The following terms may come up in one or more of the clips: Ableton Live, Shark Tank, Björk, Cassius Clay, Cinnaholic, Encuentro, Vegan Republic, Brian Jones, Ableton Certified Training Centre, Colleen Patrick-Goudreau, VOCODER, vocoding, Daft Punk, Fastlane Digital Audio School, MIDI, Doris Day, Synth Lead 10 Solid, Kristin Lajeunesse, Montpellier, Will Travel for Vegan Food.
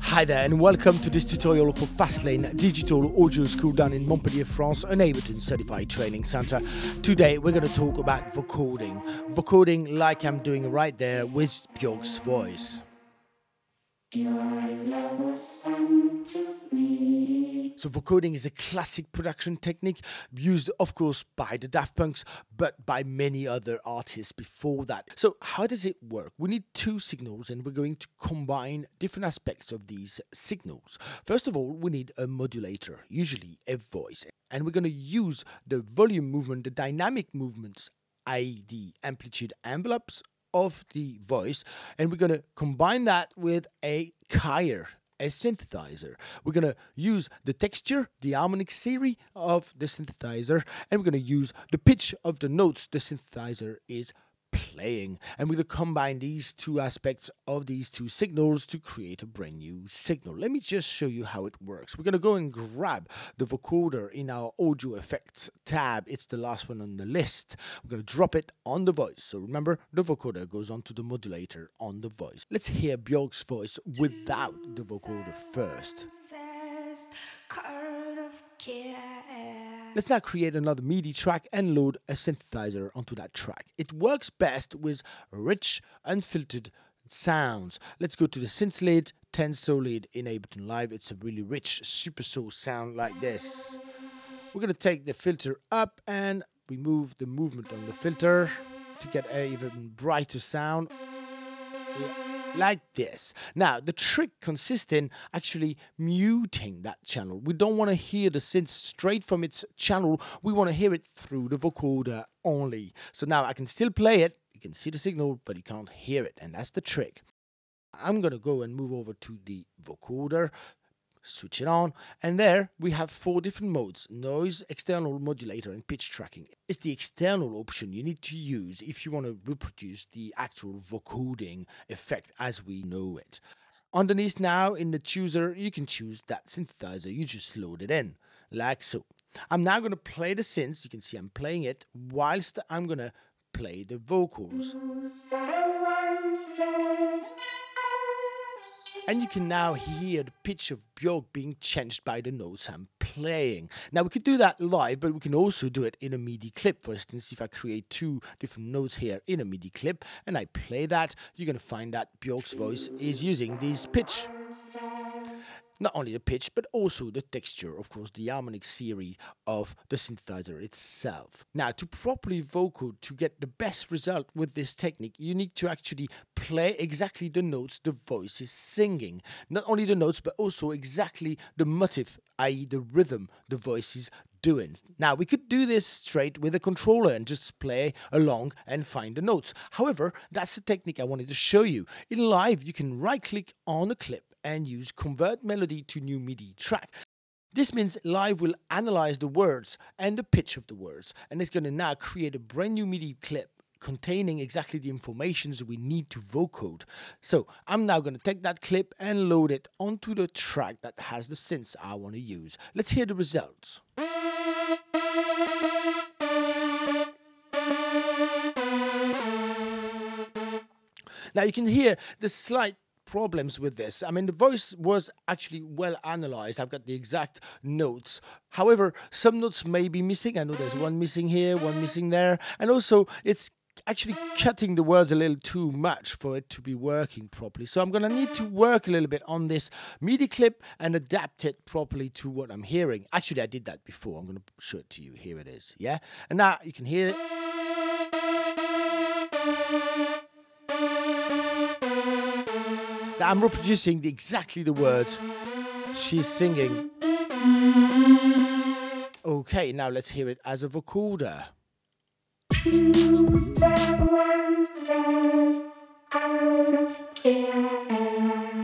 Hi there and welcome to this tutorial for Fastlane Digital Audio School down in Montpellier, France, an Ableton Certified Training Centre. Today we're going to talk about vocoding. Vocoding like I'm doing right there with Björk's voice. So vocoding is a classic production technique used, of course, by the Daft Punks, but by many other artists before that. So how does it work? We need two signals, and we're going to combine different aspects of these signals. First of all, we need a modulator, usually a voice, and we're going to use the volume movement, the dynamic movements, i.e. the amplitude envelopes of the voice, and we're going to combine that with a choir, a synthesizer. We're going to use the texture, the harmonic series of the synthesizer, and we're going to use the pitch of the notes the synthesizer is playing. And we're going to combine these two aspects of these two signals to create a brand new signal. Let me just show you how it works. We're going to go and grab the vocoder in our audio effects tab. It's the last one on the list. We're going to drop it on the voice. So remember, the vocoder goes onto the modulator on the voice. Let's hear Björk's voice without the vocoder first. Let's now create another MIDI track and load a synthesizer onto that track. It works best with rich, unfiltered sounds. Let's go to the Synth Lead 10 Solid in Ableton Live. It's a really rich, super soul sound like this. We're going to take the filter up and remove the movement on the filter to get an even brighter sound. Like this. Now, the trick consists in actually muting that channel. We don't want to hear the synth straight from its channel. We want to hear it through the vocoder only. So now I can still play it. You can see the signal, but you can't hear it. And that's the trick. I'm going to go and move over to the vocoder, switch it on, and there we have four different modes: noise, external modulator, and pitch tracking. It's the external option you need to use if you want to reproduce the actual vocoding effect as we know it. Underneath now in the chooser, you can choose that synthesizer you just loaded in, like so. I'm now going to play the synths. You can see I'm playing it whilst I'm going to play the vocals. And you can now hear the pitch of Björk being changed by the notes I'm playing. Now, we could do that live, but we can also do it in a MIDI clip. For instance, if I create two different notes here in a MIDI clip and I play that, you're going to find that Björk's voice is using this pitch. Not only the pitch, but also the texture, of course, the harmonic series of the synthesizer itself. Now, to properly vocode, to get the best result with this technique, you need to actually play exactly the notes the voice is singing. Not only the notes, but also exactly the motif, i.e. the rhythm the voice is doing. Now, we could do this straight with a controller and just play along and find the notes. However, that's the technique I wanted to show you. In live, you can right-click on a clip and use Convert Melody to New MIDI Track. This means Live will analyze the words and the pitch of the words, and it's going to now create a brand new MIDI clip containing exactly the informations we need to vocode. So I'm now going to take that clip and load it onto the track that has the synths I want to use. Let's hear the results. Now you can hear the slight problems with this. I mean, the voice was actually well analyzed. I've got the exact notes. However, some notes may be missing. I know there's one missing here, one missing there. And also, it's actually cutting the words a little too much for it to be working properly. So I'm going to need to work a little bit on this MIDI clip and adapt it properly to what I'm hearing. Actually, I did that before. I'm going to show it to you. Here it is. Yeah? And now you can hear it. I'm reproducing exactly the words she's singing. Okay, now let's hear it as a vocoder.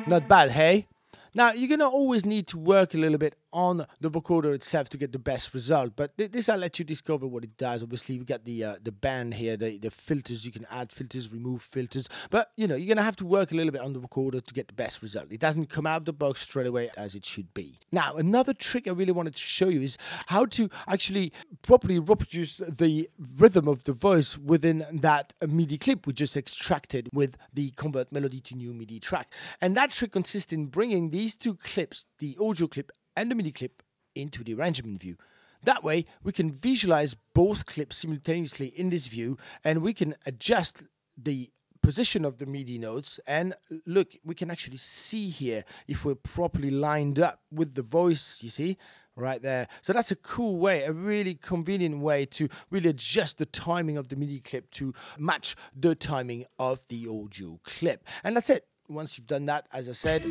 Not bad, hey? Now, you're going to always need to work a little bit on the vocoder itself to get the best result. But this I'll let you discover what it does. Obviously, we got the band here, the filters. You can add filters, remove filters. But, you know, you're going to have to work a little bit on the vocoder to get the best result. It doesn't come out of the box straight away as it should be. Now, another trick I really wanted to show you is how to actually properly reproduce the rhythm of the voice within that MIDI clip we just extracted with the Convert Melody to New MIDI track. And that trick consists in bringing these two clips, the audio clip and the MIDI clip, into the arrangement view. That way, we can visualize both clips simultaneously in this view, and we can adjust the position of the MIDI notes, and look, we can actually see here if we're properly lined up with the voice, you see, right there. So that's a cool way, a really convenient way to really adjust the timing of the MIDI clip to match the timing of the audio clip. And that's it. Once you've done that, as I said,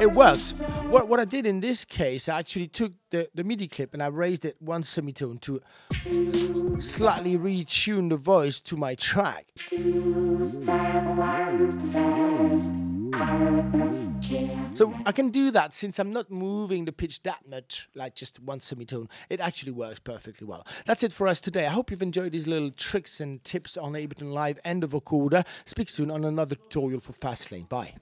it works. What I did in this case, I actually took the MIDI clip and I raised it one semitone to slightly retune the voice to my track. So I can do that since I'm not moving the pitch that much, like just one semitone. It actually works perfectly well. That's it for us today. I hope you've enjoyed these little tricks and tips on Ableton Live and the vocoder. Speak soon on another tutorial for Fastlane. Bye.